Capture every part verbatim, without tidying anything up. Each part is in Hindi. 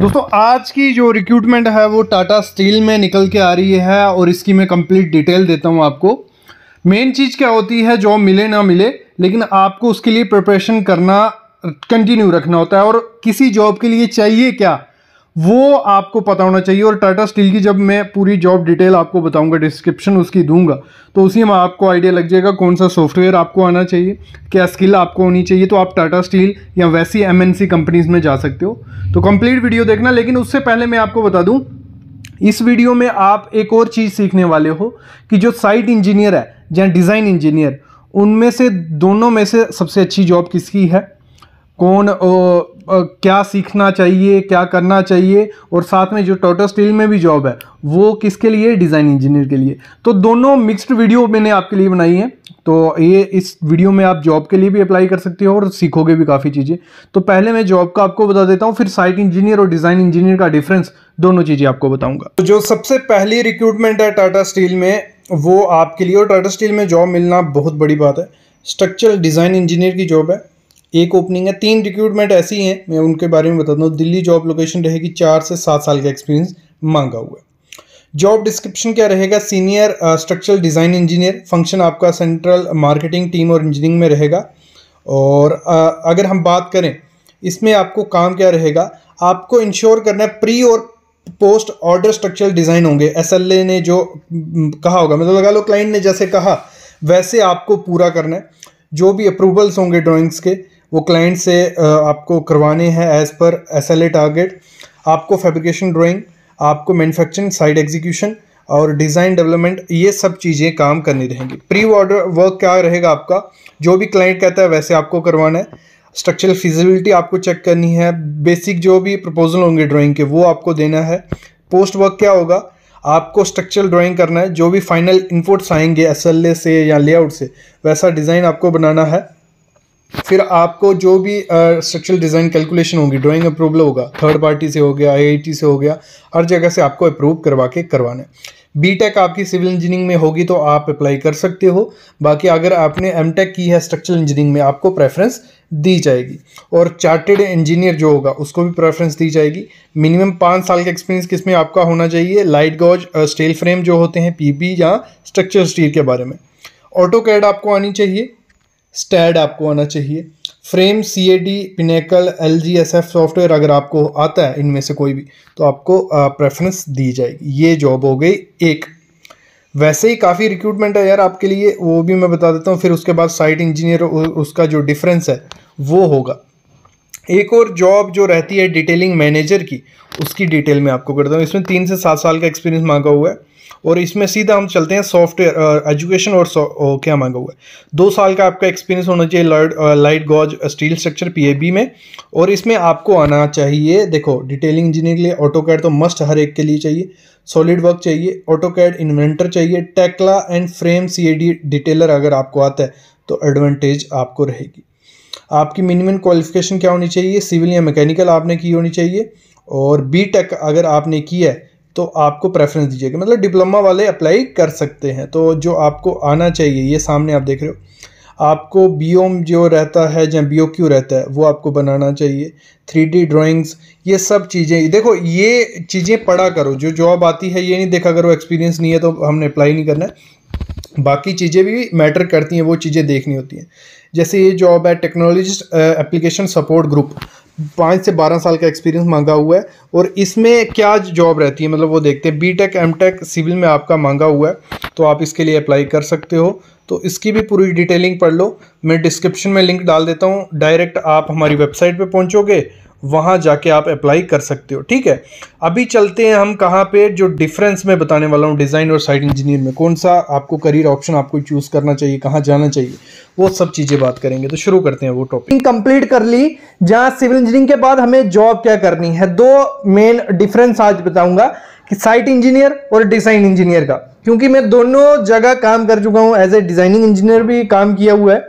दोस्तों आज की जो रिक्रूटमेंट है वो टाटा स्टील में निकल के आ रही है और इसकी मैं कंप्लीट डिटेल देता हूँ आपको। मेन चीज़ क्या होती है, जॉब मिले ना मिले लेकिन आपको उसके लिए प्रिपरेशन करना कंटिन्यू रखना होता है और किसी जॉब के लिए चाहिए क्या वो आपको पता होना चाहिए। और टाटा स्टील की जब मैं पूरी जॉब डिटेल आपको बताऊंगा, डिस्क्रिप्शन उसकी दूंगा, तो उसी में आपको आइडिया लग जाएगा कौन सा सॉफ्टवेयर आपको आना चाहिए, क्या स्किल आपको होनी चाहिए, तो आप टाटा स्टील या वैसी एमएनसी कंपनीज़ में जा सकते हो। तो कंप्लीट वीडियो देखना, लेकिन उससे पहले मैं आपको बता दूँ इस वीडियो में आप एक और चीज़ सीखने वाले हो कि जो साइट इंजीनियर है या डिज़ाइन इंजीनियर, उनमें से दोनों में से सबसे अच्छी जॉब किसकी है, कौन ओ, Uh, क्या सीखना चाहिए, क्या करना चाहिए, और साथ में जो टाटा स्टील में भी जॉब है वो किसके लिए, डिज़ाइन इंजीनियर के लिए। तो दोनों मिक्स्ड वीडियो मैंने आपके लिए बनाई है, तो ये इस वीडियो में आप जॉब के लिए भी अप्लाई कर सकते हो और सीखोगे भी काफ़ी चीज़ें। तो पहले मैं जॉब का आपको बता देता हूँ, फिर साइट इंजीनियर और डिज़ाइन इंजीनियर का डिफरेंस, दोनों चीज़ें आपको बताऊँगा। तो जो सबसे पहली रिक्रूटमेंट है टाटा स्टील में वो आपके लिए, और टाटा स्टील में जॉब मिलना बहुत बड़ी बात है, स्ट्रक्चरल डिज़ाइन इंजीनियर की जॉब है। एक ओपनिंग है, तीन रिक्रूटमेंट ऐसी हैं, मैं उनके बारे में बताता हूँ। दिल्ली जॉब लोकेशन रहेगी, चार से सात साल का एक्सपीरियंस मांगा हुआ है। जॉब डिस्क्रिप्शन क्या रहेगा, senior structural design engineer, function आपका सेंट्रल मार्केटिंग टीम और इंजीनियरिंग में रहेगा। और uh, अगर हम बात करें इसमें आपको काम क्या रहेगा, आपको इंश्योर करना है प्री और पोस्ट ऑर्डर स्ट्रक्चरल डिज़ाइन होंगे। एस एल ए ने जो कहा होगा, मतलब लगा लो क्लाइंट ने जैसे कहा वैसे आपको पूरा करना है। जो भी अप्रूवल्स होंगे ड्राइंग्स के वो क्लाइंट से आपको करवाने हैं एज़ पर एसएलए टारगेट। आपको फैब्रिकेशन ड्राइंग, आपको मैन्युफैक्चरिंग साइड एग्जीक्यूशन और डिज़ाइन डेवलपमेंट, ये सब चीज़ें काम करनी रहेंगी। प्री ऑर्डर वर्क क्या रहेगा आपका, जो भी क्लाइंट कहता है वैसे आपको करवाना है। स्ट्रक्चरल फिजिबिलिटी आपको चेक करनी है, बेसिक जो भी प्रपोजल होंगे ड्राइंग के वो आपको देना है। पोस्ट वर्क क्या होगा, आपको स्ट्रक्चरल ड्राइंग करना है, जो भी फाइनल इनपुट्स आएंगे एसएलए से या लेआउट से वैसा डिज़ाइन आपको बनाना है। फिर आपको जो भी स्ट्रक्चरल डिज़ाइन कैलकुलेशन होगी, ड्राइंग अप्रूवल होगा, थर्ड पार्टी से हो गया, आईआईटी से हो गया, हर जगह से आपको अप्रूव करवा के करवाना है। बीटेक आपकी सिविल इंजीनियरिंग में होगी तो आप अप्लाई कर सकते हो, बाकी अगर आपने एमटेक की है स्ट्रक्चरल इंजीनियरिंग में आपको प्रेफरेंस दी जाएगी। और चार्टर्ड इंजीनियर जो होगा उसको भी प्रेफरेंस दी जाएगी। मिनिमम पाँच साल का एक्सपीरियंस किसमें आपका होना चाहिए, लाइट गॉज स्टील फ्रेम जो होते हैं पीबी या स्ट्रक्चरल स्टील के बारे में। ऑटो कैड आपको आनी चाहिए, स्टैड आपको आना चाहिए, frame CAD, Pinnacle LGSF software अगर आपको आता है इनमें से कोई भी तो आपको प्रेफरेंस दी जाएगी। ये जॉब हो गई एक। वैसे ही काफ़ी रिक्रूटमेंट है यार आपके लिए, वो भी मैं बता देता हूँ। फिर उसके बाद साइट इंजीनियर, उसका जो डिफरेंस है वो होगा। एक और जॉब जो रहती है डिटेलिंग मैनेजर की, उसकी डिटेल में आपको करता हूँ। इसमें तीन से सात साल का एक्सपीरियंस मांगा हुआ है और इसमें सीधा हम चलते हैं सॉफ्टवेयर एजुकेशन और सौ, ओ, क्या मांगा हुआ है, दो साल का आपका एक्सपीरियंस होना चाहिए light gauge steel structure PEB में। और इसमें आपको आना चाहिए, देखो डिटेलिंग इंजीनियर के लिए ऑटो कैड तो मस्ट हर एक के लिए चाहिए, सॉलिड वर्क चाहिए, ऑटो कैड इन्वेंटर चाहिए, Tekla and frame CAD detailer अगर आपको आता है तो एडवांटेज आपको रहेगी। आपकी मिनिमम क्वालिफिकेशन क्या होनी चाहिए, सिविल या मैकेनिकल आपने की होनी चाहिए, और बी टेक अगर आपने की है तो आपको प्रेफरेंस दीजिएगी, मतलब डिप्लोमा वाले अप्लाई कर सकते हैं। तो जो आपको आना चाहिए ये सामने आप देख रहे हो। आपको बीओम जो रहता है या बीओ क्यू रहता है वो आपको बनाना चाहिए, थ्री डी ड्राॅइंग्स, ये सब चीज़ें। देखो ये चीज़ें पढ़ा करो, जो जॉब आती है ये नहीं देखा करो एक्सपीरियंस नहीं है तो हमने अप्लाई नहीं करना है, बाकी चीज़ें भी मैटर करती हैं, वो चीज़ें देखनी होती हैं। जैसे ये जॉब है टेक्नोलॉजिस्ट एप्लीकेशन सपोर्ट ग्रुप, पाँच से बारह साल का एक्सपीरियंस मांगा हुआ है। और इसमें क्या जॉब रहती है मतलब वो देखते हैं, बीटेक एमटेक सिविल में आपका मांगा हुआ है तो आप इसके लिए अप्लाई कर सकते हो। तो इसकी भी पूरी डिटेलिंग पढ़ लो, मैं डिस्क्रिप्शन में लिंक डाल देता हूँ, डायरेक्ट आप हमारी वेबसाइट पे पहुँचोगे, वहाँ जाके आप अप्लाई कर सकते हो। ठीक है, अभी चलते हैं हम कहाँ पे, जो डिफरेंस मैं बताने वाला हूँ डिज़ाइन और साइट इंजीनियर में, कौन सा आपको करियर ऑप्शन आपको चूज़ करना चाहिए, कहाँ जाना चाहिए, वो सब चीज़ें बात करेंगे। तो शुरू करते हैं वो टॉपिक। कंप्लीट कर ली जहाँ सिविल इंजीनियरिंग के बाद हमें जॉब क्या करनी है, दो मेन डिफरेंस आज बताऊँगा कि साइट इंजीनियर और डिज़ाइन इंजीनियर का, क्योंकि मैं दोनों जगह काम कर चुका हूँ, एज ए डिज़ाइनिंग इंजीनियर भी काम किया हुआ है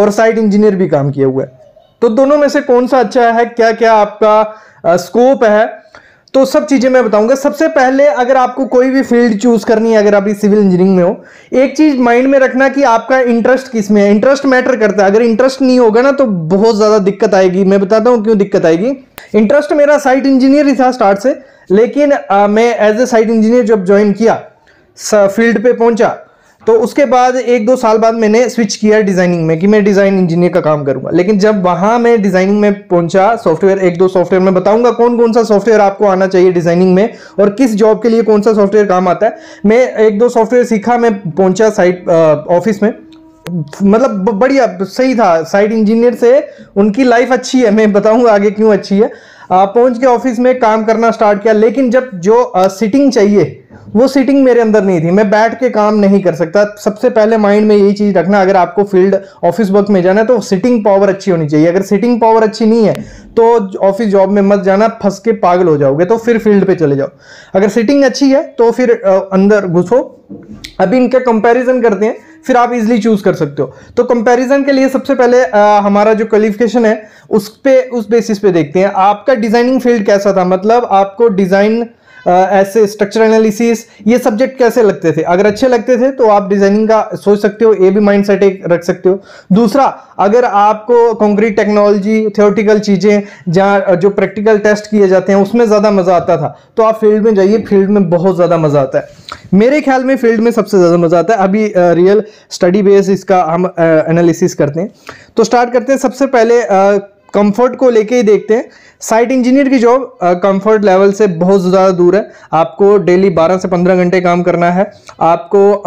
और साइट इंजीनियर भी काम किया हुआ है। तो दोनों में से कौन सा अच्छा है, क्या क्या आपका स्कोप है, तो सब चीज़ें मैं बताऊंगा। सबसे पहले अगर आपको कोई भी फील्ड चूज़ करनी है, अगर आप इस सिविल इंजीनियरिंग में हो, एक चीज़ माइंड में रखना कि आपका इंटरेस्ट किस में है। इंटरेस्ट मैटर करता है, अगर इंटरेस्ट नहीं होगा ना तो बहुत ज़्यादा दिक्कत आएगी। मैं बताता हूँ क्यों दिक्कत आएगी। इंटरेस्ट मेरा साइट इंजीनियर ही था स्टार्ट से, लेकिन आ, मैं एज ए साइट इंजीनियर जब ज्वाइन किया, फील्ड पर पहुँचा, तो उसके बाद एक दो साल बाद मैंने स्विच किया डिज़ाइनिंग में कि मैं डिज़ाइन इंजीनियर का काम करूंगा। लेकिन जब वहाँ मैं डिज़ाइनिंग में पहुंचा, सॉफ्टवेयर, एक दो सॉफ्टवेयर मैं बताऊंगा कौन कौन सा सॉफ्टवेयर आपको आना चाहिए डिज़ाइनिंग में और किस जॉब के लिए कौन सा सॉफ्टवेयर काम आता है। मैं एक दो सॉफ्टवेयर सीखा, मैं पहुँचा साइट ऑफिस में, मतलब बढ़िया सही था। साइट इंजीनियर से उनकी लाइफ अच्छी है, मैं बताऊँगा आगे क्यों अच्छी है। पहुँच के ऑफिस में काम करना स्टार्ट किया, लेकिन जब जो सिटिंग चाहिए वो सीटिंग मेरे अंदर नहीं थी, मैं बैठ के काम नहीं कर सकता। सबसे पहले माइंड में यही चीज़ रखना, अगर आपको फील्ड ऑफिस वर्क में जाना है तो सीटिंग पावर अच्छी होनी चाहिए। अगर सीटिंग पावर अच्छी नहीं है तो ऑफिस जॉब में मत जाना, फंस के पागल हो जाओगे, तो फिर फील्ड पे चले जाओ। अगर सीटिंग अच्छी है तो फिर अंदर घुसो। अभी इनका कंपैरिजन करते हैं, फिर आप इजीली चूज कर सकते हो। तो कंपैरिजन के लिए सबसे पहले आ, हमारा जो क्वालिफिकेशन है उस पर, उस बेसिस पे देखते हैं आपका डिजाइनिंग फील्ड कैसा था। मतलब आपको डिजाइन, ऐसे स्ट्रक्चरल एनालिसिस, ये सब्जेक्ट कैसे लगते थे। अगर अच्छे लगते थे तो आप डिजाइनिंग का सोच सकते हो, ये भी माइंडसेट एक रख सकते हो। दूसरा, अगर आपको कंक्रीट टेक्नोलॉजी, थ्योरेटिकल चीज़ें, जहाँ जो प्रैक्टिकल टेस्ट किए जाते हैं उसमें ज़्यादा मज़ा आता था, तो आप फील्ड में जाइए, फील्ड में बहुत ज़्यादा मज़ा आता है। मेरे ख्याल में फील्ड में सबसे ज़्यादा मज़ा आता है। अभी रियल स्टडी बेस इसका हम एनालिसिस करते हैं। तो स्टार्ट करते हैं, सबसे पहले आ, कंफर्ट को लेके ही देखते हैं। साइट इंजीनियर की जॉब कंफर्ट लेवल से बहुत ज़्यादा दूर है। आपको डेली बारह से पंद्रह घंटे काम करना है, आपको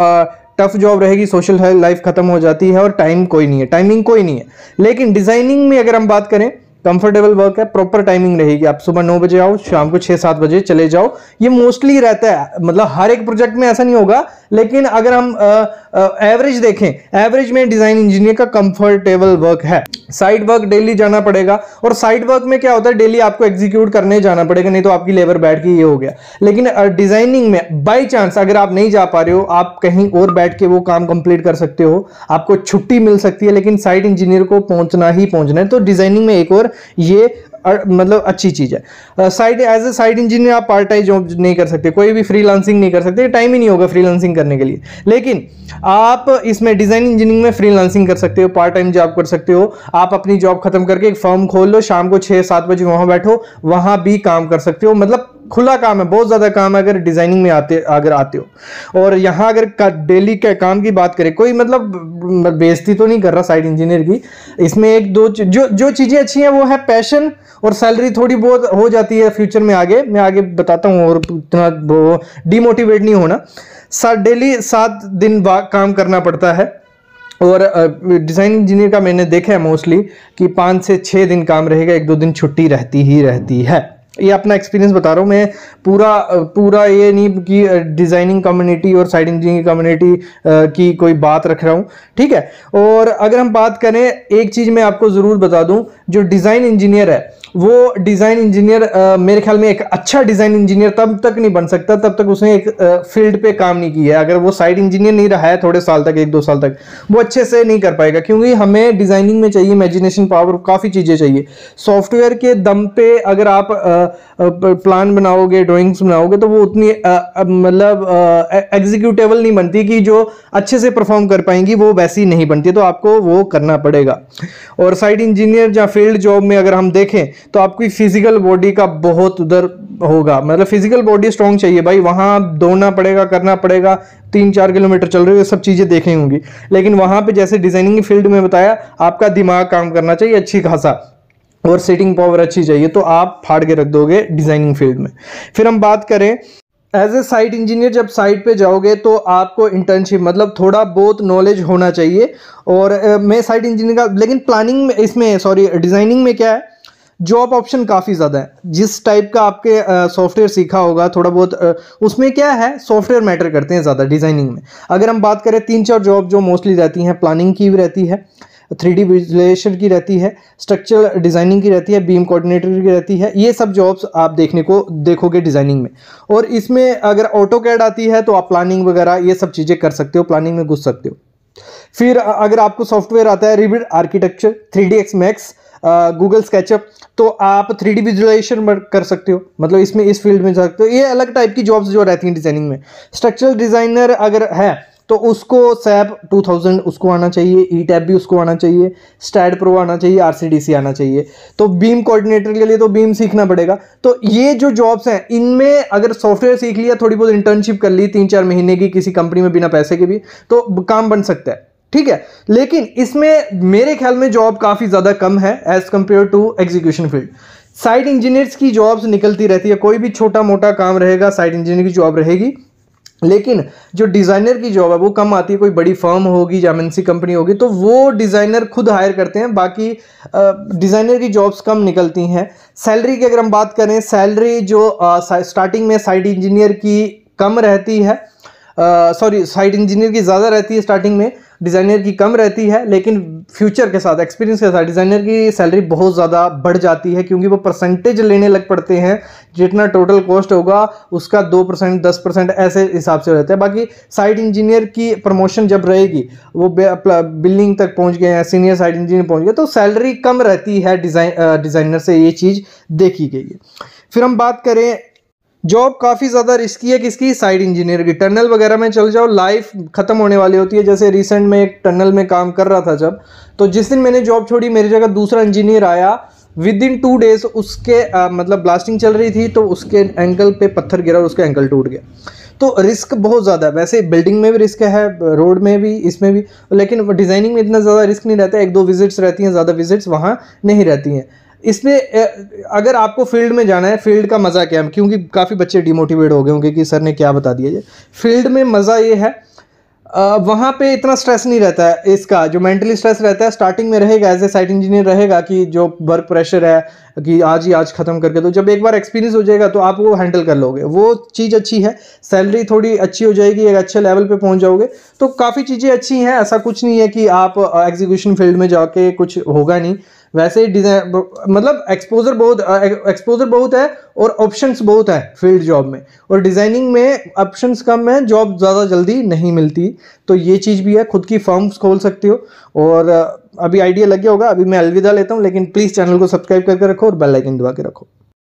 टफ जॉब रहेगी, सोशल लाइफ खत्म हो जाती है और टाइम कोई नहीं है, टाइमिंग कोई नहीं है। लेकिन डिज़ाइनिंग में अगर हम बात करें, कंफर्टेबल वर्क है, प्रॉपर टाइमिंग रहेगी। आप सुबह नौ बजे आओ, शाम को छः सात बजे चले जाओ, ये मोस्टली रहता है। मतलब हर एक प्रोजेक्ट में ऐसा नहीं होगा, लेकिन अगर हम आ, आ, एवरेज देखें, एवरेज में डिज़ाइन इंजीनियर का कंफर्टेबल वर्क है। साइट वर्क डेली जाना पड़ेगा, और साइट वर्क में क्या होता है, डेली आपको एग्जीक्यूट करने जाना पड़ेगा, नहीं तो आपकी लेबर बैठ के ये हो गया। लेकिन डिज़ाइनिंग में बाई चांस अगर आप नहीं जा पा रहे हो, आप कहीं और बैठ के वो काम कंप्लीट कर सकते हो, आपको छुट्टी मिल सकती है। लेकिन साइट इंजीनियर को पहुँचना ही पहुँचना है, तो डिज़ाइनिंग में एक और ये मतलब अच्छी चीज़ है। Side as a side engineer आप पार्ट टाइम जॉब नहीं कर सकते, कोई भी फ्रीलांसिंग नहीं कर सकते, टाइम ही नहीं होगा फ्रीलांसिंग करने के लिए। लेकिन आप इसमें डिज़ाइन इंजीनियरिंग में फ्रीलांसिंग कर सकते हो, पार्ट टाइम जॉब कर सकते हो। आप अपनी जॉब खत्म करके एक फर्म खोल लो, शाम को छः सात बजे वहाँ बैठो, वहाँ भी काम कर सकते हो। मतलब खुला काम है, बहुत ज़्यादा काम है अगर डिज़ाइनिंग में आते अगर आते हो। और यहाँ अगर डेली के काम की बात करें, कोई मतलब बेइज्जती तो नहीं कर रहा साइड इंजीनियर की, इसमें एक दो जो जो चीज़ें अच्छी हैं वो है पैशन, और सैलरी थोड़ी बहुत हो जाती है फ्यूचर में, आगे मैं आगे बताता हूँ, और इतना डिमोटिवेट नहीं होना। सा डेली सात दिन काम करना पड़ता है, और डिज़ाइन इंजीनियर का मैंने देखा है मोस्टली कि पाँच से छः दिन काम रहेगा, एक दो दिन छुट्टी रहती ही रहती है। ये अपना एक्सपीरियंस बता रहा हूँ मैं, पूरा पूरा ये नहीं कि डिज़ाइनिंग कम्युनिटी और साइड इंजीनियरिंग कम्युनिटी की कोई बात रख रहा हूँ, ठीक है। और अगर हम बात करें, एक चीज़ मैं आपको ज़रूर बता दूँ, जो डिज़ाइन इंजीनियर है वो डिज़ाइन इंजीनियर मेरे ख्याल में एक अच्छा डिज़ाइन इंजीनियर तब तक नहीं बन सकता तब तक उसने एक फील्ड पे काम नहीं किया है। अगर वो साइड इंजीनियर नहीं रहा है थोड़े साल तक, एक दो साल तक, वो अच्छे से नहीं कर पाएगा, क्योंकि हमें डिज़ाइनिंग में चाहिए इमेजिनेशन पावर, काफ़ी चीज़ें चाहिए। सॉफ्टवेयर के दम पे अगर आप प्लान बनाओगे, ड्राॅइंग्स बनाओगे, तो वो उतनी मतलब एग्जीक्यूटेबल नहीं बनती कि जो अच्छे से परफॉर्म कर पाएंगी, वो वैसी नहीं बनती, तो आपको वो करना पड़ेगा। और साइड इंजीनियर या फील्ड जॉब में अगर हम देखें तो आपकी फिजिकल बॉडी का बहुत उधर होगा, मतलब फिजिकल बॉडी स्ट्रॉन्ग चाहिए भाई, वहाँ दौड़ना पड़ेगा, करना पड़ेगा, तीन चार किलोमीटर चल रहे हो, सब चीज़ें देखी होंगी। लेकिन वहाँ पे जैसे डिजाइनिंग फील्ड में बताया, आपका दिमाग काम करना चाहिए अच्छी खासा, और सेटिंग पावर अच्छी चाहिए, तो आप फाड़ के रख दोगे डिजाइनिंग फील्ड में। फिर हम बात करें एज ए साइट इंजीनियर, जब साइट पे जाओगे तो आपको इंटर्नशिप, मतलब थोड़ा बहुत नॉलेज होना चाहिए। और ए, मैं साइट इंजीनियर का, लेकिन प्लानिंग में, इसमें सॉरी डिजाइनिंग में क्या है, जॉब ऑप्शन काफ़ी ज़्यादा है। जिस टाइप का आपके सॉफ्टवेयर सीखा होगा थोड़ा बहुत, आ, उसमें क्या है, सॉफ्टवेयर मैटर करते हैं ज़्यादा डिज़ाइनिंग में। अगर हम बात करें, तीन चार जॉब जो मोस्टली रहती हैं, प्लानिंग की भी रहती है, थ्री डी विजुअलाइजेशन की रहती है, स्ट्रक्चरल डिज़ाइनिंग की रहती है, बीम कोऑर्डिनेटर की रहती है, ये सब जॉब्स आप देखने को देखोगे डिज़ाइनिंग में। और इसमें अगर ऑटो कैड आती है तो आप प्लानिंग वगैरह ये सब चीज़ें कर सकते हो, प्लानिंग में घुस सकते हो। फिर अगर आपको सॉफ्टवेयर आता है, Revit Architecture, three D X Max, Google SketchUp, तो आप थ्री डी विजुलाइजेशन कर सकते हो, मतलब इसमें इस फील्ड में जा सकते हो। ये अलग टाइप की जॉब्स जो रहती हैं डिजाइनिंग में। स्ट्रक्चरल डिजाइनर अगर है तो उसको सैप टू थाउज़ेंड उसको आना चाहिए, ईटैब भी उसको आना चाहिए, स्टैड प्रो आना चाहिए, आरसीडीसी आना चाहिए। तो बीम कोऑर्डिनेटर के लिए तो बीम सीखना पड़ेगा। तो ये जो जॉब्स हैं इनमें अगर सॉफ्टवेयर सीख लिया, थोड़ी बहुत इंटर्नशिप कर ली तीन चार महीने की किसी कंपनी में बिना पैसे के भी, तो काम बन सकता है, ठीक है। लेकिन इसमें मेरे ख्याल में जॉब काफ़ी ज़्यादा कम है as compare to execution field. Site engineers की जॉब्स निकलती रहती है, कोई भी छोटा मोटा काम रहेगा साइट इंजीनियर की जॉब रहेगी, लेकिन जो डिज़ाइनर की जॉब है वो कम आती है। कोई बड़ी फर्म होगी, एमएनसी कंपनी होगी तो वो डिज़ाइनर खुद हायर करते हैं, बाकी डिज़ाइनर की जॉब्स कम निकलती हैं। सैलरी की अगर हम बात करें, सैलरी जो आ, स्टार्टिंग में साइट इंजीनियर की कम रहती है, सॉरी साइट इंजीनियर की ज़्यादा रहती है स्टार्टिंग में, डिज़ाइनर की कम रहती है। लेकिन फ्यूचर के साथ, एक्सपीरियंस के साथ डिज़ाइनर की सैलरी बहुत ज़्यादा बढ़ जाती है, क्योंकि वो परसेंटेज लेने लग पड़ते हैं, जितना टोटल कॉस्ट होगा उसका दो परसेंट दस परसेंट ऐसे हिसाब से रहता है। बाकी साइट इंजीनियर की प्रमोशन जब रहेगी, वो बिल्डिंग तक पहुंच गए हैं, सीनियर साइट इंजीनियर पहुंच गए, तो सैलरी कम रहती है डिज़ाइन डिज़ाइनर से, ये चीज़ देखी गई है। फिर हम बात करें, जॉब काफ़ी ज़्यादा रिस्की है किसकी, साइड इंजीनियर की। टनल वगैरह में चल जाओ, लाइफ ख़त्म होने वाली होती है। जैसे रिसेंट में एक टनल में काम कर रहा था जब, तो जिस दिन मैंने जॉब छोड़ी मेरी जगह दूसरा इंजीनियर आया, विद इन टू डेज उसके आ, मतलब ब्लास्टिंग चल रही थी तो उसके एंकल पे पत्थर गिरा और उसका एंकल टूट गया। तो रिस्क बहुत ज़्यादा है, वैसे बिल्डिंग में भी रिस्क है, रोड में भी, इसमें भी, लेकिन डिज़ाइनिंग में इतना ज़्यादा रिस्क नहीं रहता। एक दो विजिट्स रहती हैं, ज़्यादा विजिट्स वहाँ नहीं रहती हैं। इसमें अगर आपको फील्ड में जाना है, फील्ड का मज़ा क्या है, क्योंकि काफ़ी बच्चे डिमोटिवेट हो गए होंगे कि सर ने क्या बता दिया ये। फील्ड में मज़ा ये है, वहाँ पे इतना स्ट्रेस नहीं रहता है, इसका जो मेंटली स्ट्रेस रहता है स्टार्टिंग में रहेगा, एज ए साइट इंजीनियर रहेगा कि जो वर्क प्रेशर है कि आज ही आज ख़त्म करके, तो जब एक बार एक्सपीरियंस हो जाएगा तो आप वो हैंडल कर लोगे, वो चीज़ अच्छी है। सैलरी थोड़ी अच्छी हो जाएगी, एक अच्छे लेवल पे पहुँच जाओगे, तो काफ़ी चीज़ें अच्छी हैं। ऐसा कुछ नहीं है कि आप एग्जीक्यूशन फील्ड में जाके कुछ होगा नहीं। वैसे डिज़ाइन मतलब एक्सपोजर बहुत एक्सपोजर बहुत है और ऑप्शंस बहुत है फील्ड जॉब में, और डिज़ाइनिंग में ऑप्शंस कम है, जॉब ज़्यादा जल्दी नहीं मिलती, तो ये चीज़ भी है। खुद की फर्म्स खोल सकते हो। और अभी आइडिया लग गया होगा, अभी मैं अलविदा लेता हूँ, लेकिन प्लीज़ चैनल को सब्सक्राइब करके रखो और बेल आइकन दबा के रखो।